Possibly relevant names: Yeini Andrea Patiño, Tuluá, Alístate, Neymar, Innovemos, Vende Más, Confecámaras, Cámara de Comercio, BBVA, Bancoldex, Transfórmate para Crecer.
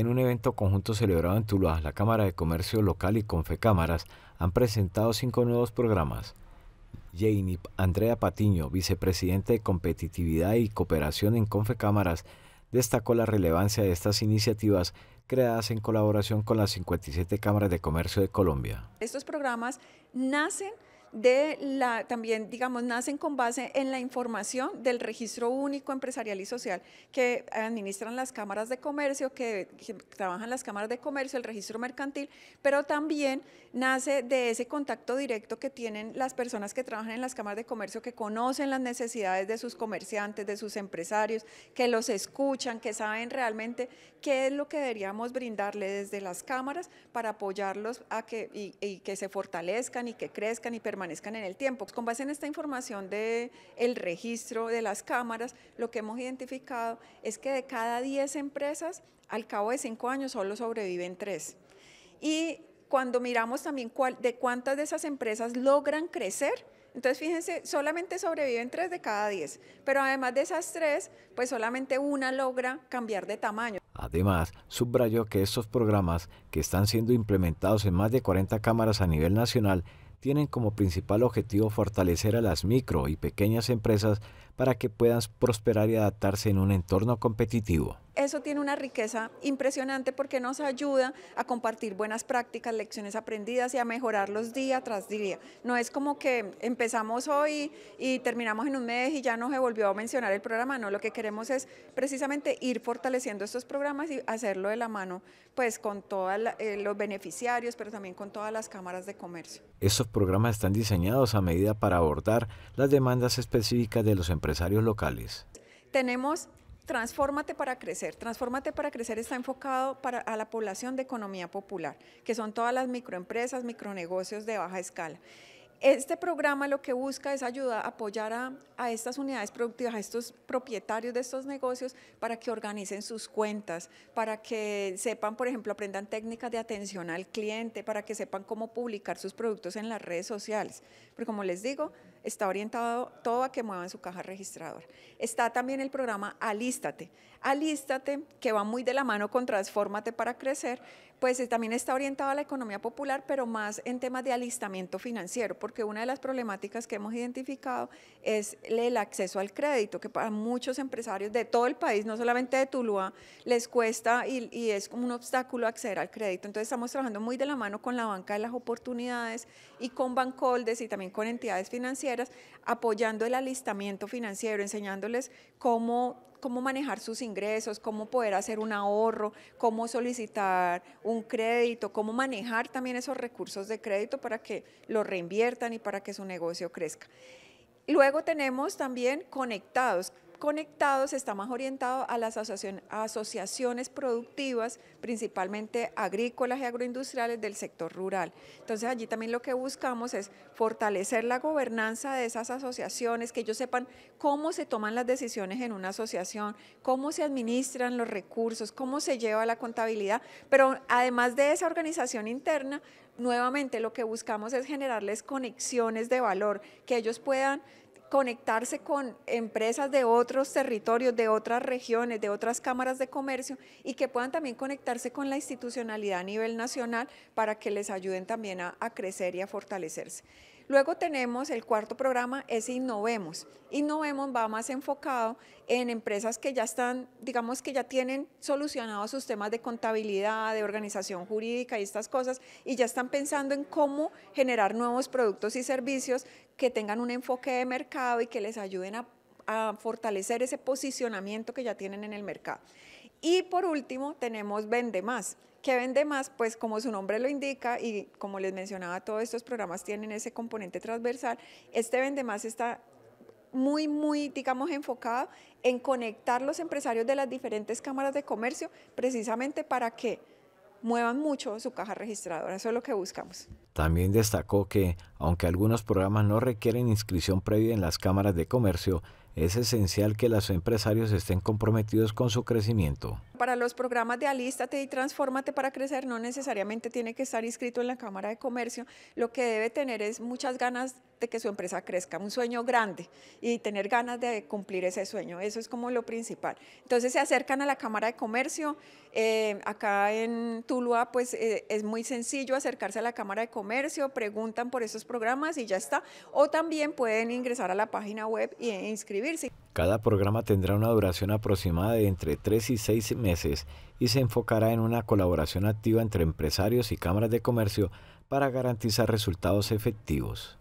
En un evento conjunto celebrado en Tuluá, la Cámara de Comercio Local y Confecámaras han presentado 5 nuevos programas. Yeini Andrea Patiño, vicepresidente de Competitividad y Cooperación en Confecámaras, destacó la relevancia de estas iniciativas creadas en colaboración con las 57 cámaras de comercio de Colombia. Estos programas nacen nacen con base en la información del Registro Único Empresarial y Social que administran las cámaras de comercio, que trabajan las cámaras de comercio, el registro mercantil, pero también nace de ese contacto directo que tienen las personas que trabajan en las cámaras de comercio, que conocen las necesidades de sus comerciantes, de sus empresarios, que los escuchan, que saben realmente qué es lo que deberíamos brindarles desde las cámaras para apoyarlos a que se fortalezcan y que crezcan y permanezcan en el tiempo. Con base en esta información del registro de las cámaras, lo que hemos identificado es que de cada 10 empresas, al cabo de 5 años solo sobreviven 3. Y cuando miramos también cuántas de esas empresas logran crecer, entonces fíjense, solamente sobreviven 3 de cada 10, pero además de esas 3, pues solamente una logra cambiar de tamaño. Además, subrayó que estos programas, que están siendo implementados en más de 40 cámaras a nivel nacional, tienen como principal objetivo fortalecer a las micro y pequeñas empresas para que puedan prosperar y adaptarse en un entorno competitivo. Eso tiene una riqueza impresionante porque nos ayuda a compartir buenas prácticas, lecciones aprendidas y a mejorarlos día tras día. No es como que empezamos hoy y terminamos en un mes y ya no se volvió a mencionar el programa, no, lo que queremos es precisamente ir fortaleciendo estos programas y hacerlo de la mano pues con todos los beneficiarios, pero también con todas las cámaras de comercio. Estos programas están diseñados a medida para abordar las demandas específicas de los empresarios locales. Tenemos Transfórmate para Crecer. Transfórmate para Crecer está enfocado a la población de economía popular, que son todas las microempresas, micronegocios de baja escala. Este programa lo que busca es ayudar, apoyar a estas unidades productivas, a estos propietarios de estos negocios para que organicen sus cuentas, para que sepan, por ejemplo, aprendan técnicas de atención al cliente, para que sepan cómo publicar sus productos en las redes sociales. Porque como les digo, está orientado todo a que muevan su caja registradora. Está también el programa Alístate. Alístate, que va muy de la mano con Transfórmate para Crecer, pues también está orientado a la economía popular, pero más en temas de alistamiento financiero, porque una de las problemáticas que hemos identificado es el acceso al crédito, que para muchos empresarios de todo el país, no solamente de Tuluá, les cuesta y es como un obstáculo acceder al crédito. Entonces estamos trabajando muy de la mano con la banca de las oportunidades y con Bancoldex y también con entidades financieras, apoyando el alistamiento financiero, enseñándoles cómo manejar sus ingresos, cómo poder hacer un ahorro, cómo solicitar un crédito, cómo manejar también esos recursos de crédito para que los reinviertan y para que su negocio crezca. Luego tenemos también Conectados. Conectados está más orientado a las asociaciones productivas, principalmente agrícolas y agroindustriales del sector rural. Entonces allí también lo que buscamos es fortalecer la gobernanza de esas asociaciones, que ellos sepan cómo se toman las decisiones en una asociación, cómo se administran los recursos, cómo se lleva la contabilidad, pero además de esa organización interna, nuevamente lo que buscamos es generarles conexiones de valor, que ellos puedan conectarse con empresas de otros territorios, de otras regiones, de otras cámaras de comercio y que puedan también conectarse con la institucionalidad a nivel nacional para que les ayuden también a crecer y a fortalecerse. Luego tenemos el cuarto programa, es Innovemos. Innovemos va más enfocado en empresas que ya están, digamos que ya tienen solucionados sus temas de contabilidad, de organización jurídica y estas cosas, y ya están pensando en cómo generar nuevos productos y servicios que tengan un enfoque de mercado y que les ayuden a fortalecer ese posicionamiento que ya tienen en el mercado. Y por último tenemos Vende Más. ¿Qué Vende Más? Pues como su nombre lo indica y como les mencionaba, todos estos programas tienen ese componente transversal. Este Vende Más está muy enfocado en conectar los empresarios de las diferentes cámaras de comercio precisamente para que muevan mucho su caja registradora. Eso es lo que buscamos. También destacó que, aunque algunos programas no requieren inscripción previa en las cámaras de comercio, es esencial que los empresarios estén comprometidos con su crecimiento. para los programas de Alístate y Transfórmate para Crecer no necesariamente tiene que estar inscrito en la Cámara de Comercio. Lo que debe tener es muchas ganas de que su empresa crezca, un sueño grande y tener ganas de cumplir ese sueño. Eso es como lo principal. Entonces se acercan a la Cámara de Comercio. Acá en Tuluá pues es muy sencillo acercarse a la Cámara de Comercio, preguntan por esos programas y ya está. O también pueden ingresar a la página web e inscribirse. Cada programa tendrá una duración aproximada de entre 3 y 6 meses y se enfocará en una colaboración activa entre empresarios y cámaras de comercio para garantizar resultados efectivos.